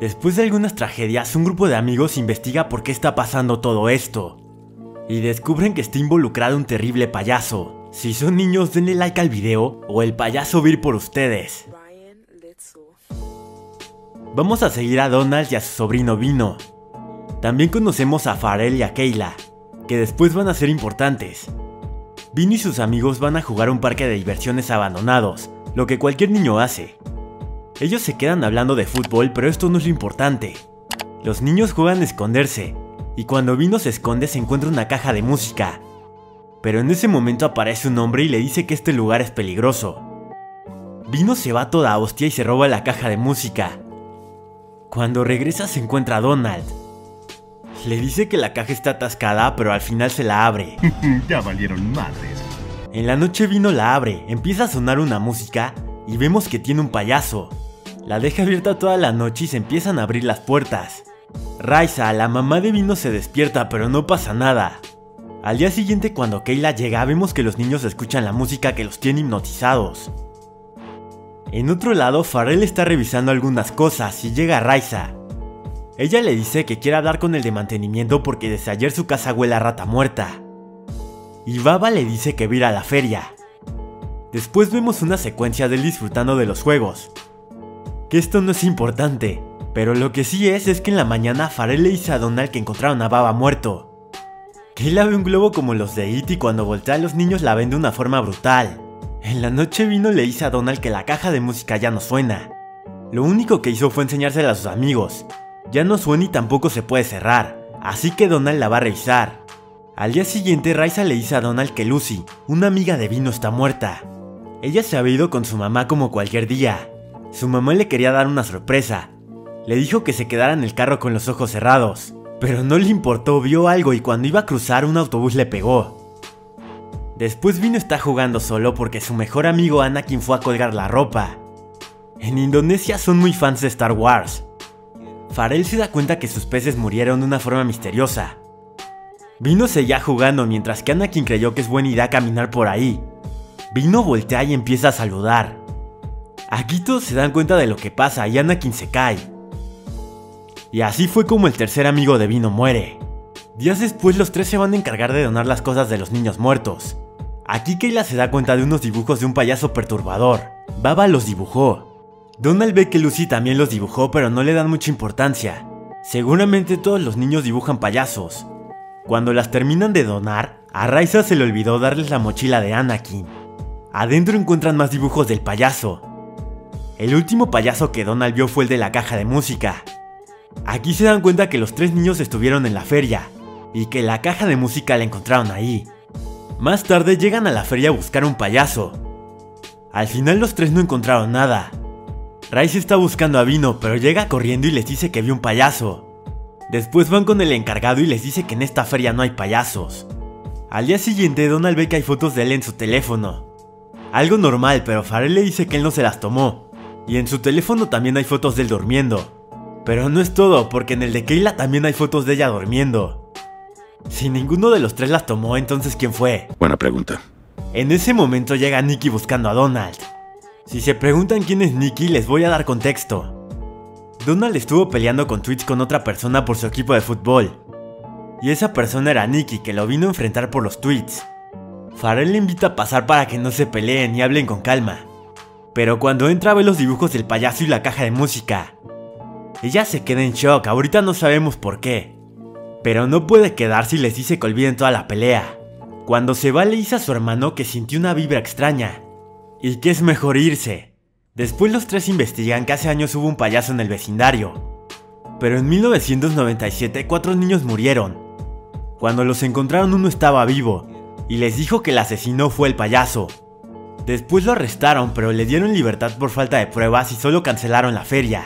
Después de algunas tragedias, un grupo de amigos investiga por qué está pasando todo esto, y descubren que está involucrado un terrible payaso. Si son niños, denle like al video o el payaso va a ir por ustedes. Vamos a seguir a Donald y a su sobrino Vino. También conocemos a Pharrell y a Kayla, que después van a ser importantes. Vino y sus amigos van a jugar a un parque de diversiones abandonados, lo que cualquier niño hace. Ellos se quedan hablando de fútbol, pero esto no es lo importante. Los niños juegan a esconderse, y cuando Vino se esconde se encuentra una caja de música. Pero en ese momento aparece un hombre y le dice que este lugar es peligroso. Vino se va a toda hostia y se roba la caja de música. Cuando regresa se encuentra a Donald. Le dice que la caja está atascada, pero al final se la abre. Ya valieron madres. En la noche Vino la abre, empieza a sonar una música y vemos que tiene un payaso. La deja abierta toda la noche y se empiezan a abrir las puertas. Raisa, la mamá de Vino, se despierta, pero no pasa nada. Al día siguiente, cuando Kayla llega, vemos que los niños escuchan la música que los tiene hipnotizados. En otro lado, Pharrell está revisando algunas cosas y llega Raisa. Ella le dice que quiere hablar con el de mantenimiento porque desde ayer su casa huele a rata muerta. Y Baba le dice que va a ir a la feria. Después vemos una secuencia de él disfrutando de los juegos. Que esto no es importante, pero lo que sí es que en la mañana Pharrell le dice a Donald que encontraron a Baba muerto. Kayla ve un globo como los de It y cuando voltea a los niños la ven de una forma brutal. En la noche Vino le dice a Donald que la caja de música ya no suena. Lo único que hizo fue enseñársela a sus amigos. Ya no suena y tampoco se puede cerrar, así que Donald la va a revisar. Al día siguiente Raisa le dice a Donald que Lucy, una amiga de Vino, está muerta. Ella se había ido con su mamá como cualquier día. Su mamá le quería dar una sorpresa. Le dijo que se quedara en el carro con los ojos cerrados. Pero no le importó, vio algo y cuando iba a cruzar un autobús le pegó. Después Vino está jugando solo porque su mejor amigo Anakin fue a colgar la ropa. En Indonesia son muy fans de Star Wars. Pharrell se da cuenta que sus peces murieron de una forma misteriosa. Vino seguía jugando mientras que Anakin creyó que es buena idea caminar por ahí. Vino voltea y empieza a saludar. Aquí todos se dan cuenta de lo que pasa y Anakin se cae. Y así fue como el tercer amigo de Vino muere. Días después los tres se van a encargar de donar las cosas de los niños muertos. Aquí Kayla se da cuenta de unos dibujos de un payaso perturbador. Baba los dibujó. Donald ve que Lucy también los dibujó, pero no le dan mucha importancia. Seguramente todos los niños dibujan payasos. Cuando las terminan de donar, a Raisa se le olvidó darles la mochila de Anakin. Adentro encuentran más dibujos del payaso. El último payaso que Donald vio fue el de la caja de música. Aquí se dan cuenta que los tres niños estuvieron en la feria y que la caja de música la encontraron ahí. Más tarde llegan a la feria a buscar un payaso. Al final los tres no encontraron nada. Raisa está buscando a Vino, pero llega corriendo y les dice que vio un payaso. Después van con el encargado y les dice que en esta feria no hay payasos. Al día siguiente Donald ve que hay fotos de él en su teléfono. Algo normal, pero Pharrell le dice que él no se las tomó. Y en su teléfono también hay fotos de él durmiendo. Pero no es todo, porque en el de Kayla también hay fotos de ella durmiendo. Si ninguno de los tres las tomó, entonces ¿quién fue? Buena pregunta. En ese momento llega Nicky buscando a Donald. Si se preguntan quién es Nicky, les voy a dar contexto. Donald estuvo peleando con tweets con otra persona por su equipo de fútbol. Y esa persona era Nicky, que lo vino a enfrentar por los tweets. Pharrell le invita a pasar para que no se peleen y hablen con calma. Pero cuando entra ve los dibujos del payaso y la caja de música. Ella se queda en shock, ahorita no sabemos por qué. Pero no puede quedarse y les dice que olviden toda la pelea. Cuando se va le dice a su hermano que sintió una vibra extraña y que es mejor irse. Después los tres investigan que hace años hubo un payaso en el vecindario. Pero en 1997 cuatro niños murieron. Cuando los encontraron uno estaba vivo y les dijo que el asesino fue el payaso. Después lo arrestaron, pero le dieron libertad por falta de pruebas y solo cancelaron la feria.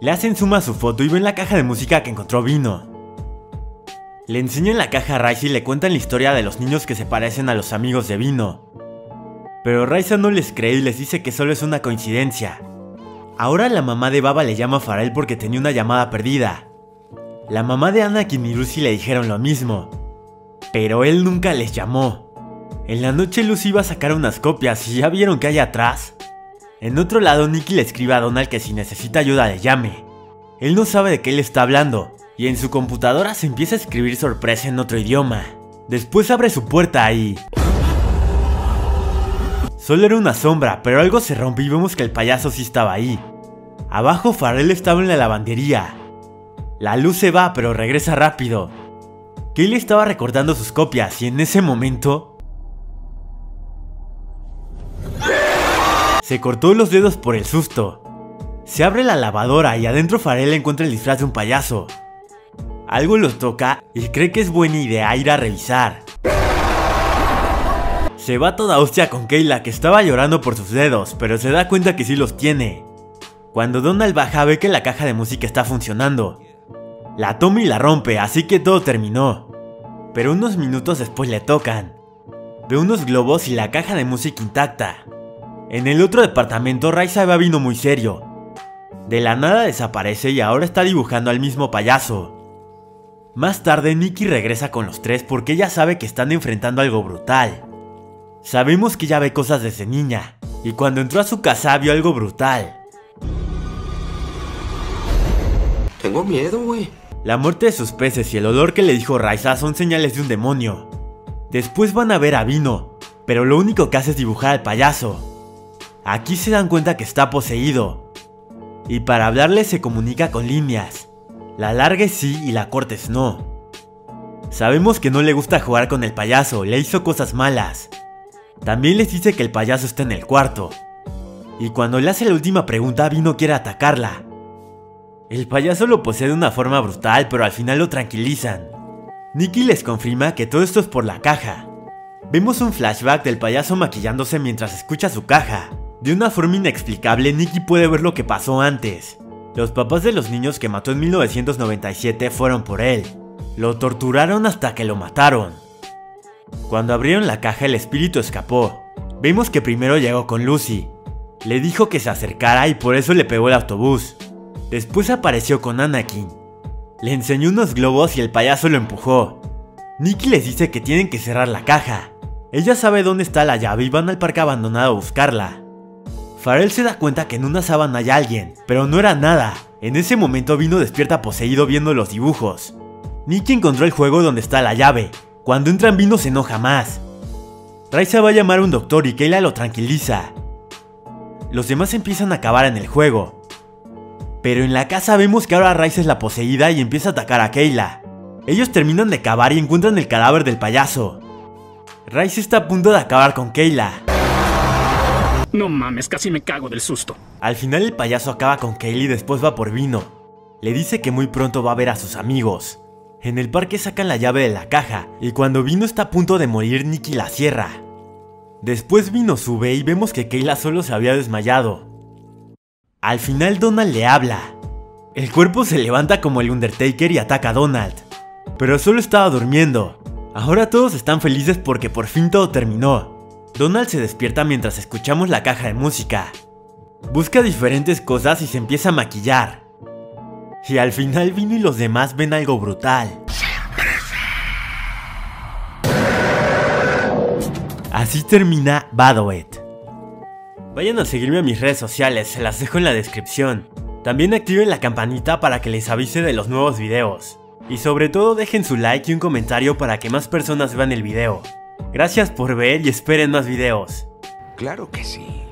Le hacen suma a su foto y ven la caja de música que encontró Vino. Le enseñan la caja a Raisa y le cuentan la historia de los niños que se parecen a los amigos de Vino. Pero Raisa no les cree y les dice que solo es una coincidencia. Ahora la mamá de Baba le llama a Pharrell porque tenía una llamada perdida. La mamá de Anakin y Lucy le dijeron lo mismo. Pero él nunca les llamó. En la noche Lucy iba a sacar unas copias y ya vieron que hay atrás. En otro lado Nicky le escribe a Donald que si necesita ayuda le llame. Él no sabe de qué le está hablando, y en su computadora se empieza a escribir sorpresa en otro idioma. Después abre su puerta y... solo era una sombra, pero algo se rompe y vemos que el payaso sí estaba ahí. Abajo Farrell estaba en la lavandería. La luz se va, pero regresa rápido. Kaylee estaba recortando sus copias y en ese momento... se cortó los dedos por el susto. Se abre la lavadora y adentro Farrell encuentra el disfraz de un payaso. Algo los toca y cree que es buena idea ir a revisar. Se va toda hostia con Kayla, que estaba llorando por sus dedos, pero se da cuenta que sí los tiene. Cuando Donald baja, ve que la caja de música está funcionando. La toma y la rompe, así que todo terminó. Pero unos minutos después le tocan. Ve unos globos y la caja de música intacta. En el otro departamento, Ray se va vino muy serio. De la nada desaparece y ahora está dibujando al mismo payaso. Más tarde Nikki regresa con los tres porque ella sabe que están enfrentando algo brutal. Sabemos que ella ve cosas desde niña, y cuando entró a su casa vio algo brutal. Tengo miedo, güey. La muerte de sus peces y el olor que le dijo Raisa son señales de un demonio. Después van a ver a Vino, pero lo único que hace es dibujar al payaso. Aquí se dan cuenta que está poseído. Y para hablarle se comunica con líneas. La largues sí y la cortes no. Sabemos que no le gusta jugar con el payaso, le hizo cosas malas. También les dice que el payaso está en el cuarto. Y cuando le hace la última pregunta, Vino quiere atacarla. El payaso lo posee de una forma brutal, pero al final lo tranquilizan. Nikki les confirma que todo esto es por la caja. Vemos un flashback del payaso maquillándose mientras escucha su caja. De una forma inexplicable, Nikki puede ver lo que pasó antes. Los papás de los niños que mató en 1997 fueron por él. Lo torturaron hasta que lo mataron. Cuando abrieron la caja, el espíritu escapó. Vemos que primero llegó con Lucy. Le dijo que se acercara y por eso le pegó el autobús. Después apareció con Anakin. Le enseñó unos globos y el payaso lo empujó. Nikki les dice que tienen que cerrar la caja. Ella sabe dónde está la llave y van al parque abandonado a buscarla. Farrell se da cuenta que en una sábana hay alguien, pero no era nada. En ese momento Vino despierta poseído viendo los dibujos. Nikki encontró el juego donde está la llave. Cuando entran Vino se enoja más. Raisa va a llamar a un doctor y Kayla lo tranquiliza. Los demás empiezan a acabar en el juego. Pero en la casa vemos que ahora Raisa es la poseída y empieza a atacar a Kayla. Ellos terminan de acabar y encuentran el cadáver del payaso. Raisa está a punto de acabar con Kayla. No mames, casi me cago del susto. Al final el payaso acaba con Kaylee y después va por Vino. Le dice que muy pronto va a ver a sus amigos. En el parque sacan la llave de la caja y cuando Vino está a punto de morir, Nikki la cierra. Después Vino sube y vemos que Kayla solo se había desmayado. Al final Donald le habla. El cuerpo se levanta como el Undertaker y ataca a Donald. Pero solo estaba durmiendo. Ahora todos están felices porque por fin todo terminó. Donald se despierta mientras escuchamos la caja de música. Busca diferentes cosas y se empieza a maquillar. Y al final Vino y los demás ven algo brutal. Así termina Badoet. Vayan a seguirme a mis redes sociales, se las dejo en la descripción. También activen la campanita para que les avise de los nuevos videos. Y sobre todo dejen su like y un comentario para que más personas vean el video. Gracias por ver y esperen más videos. Claro que sí.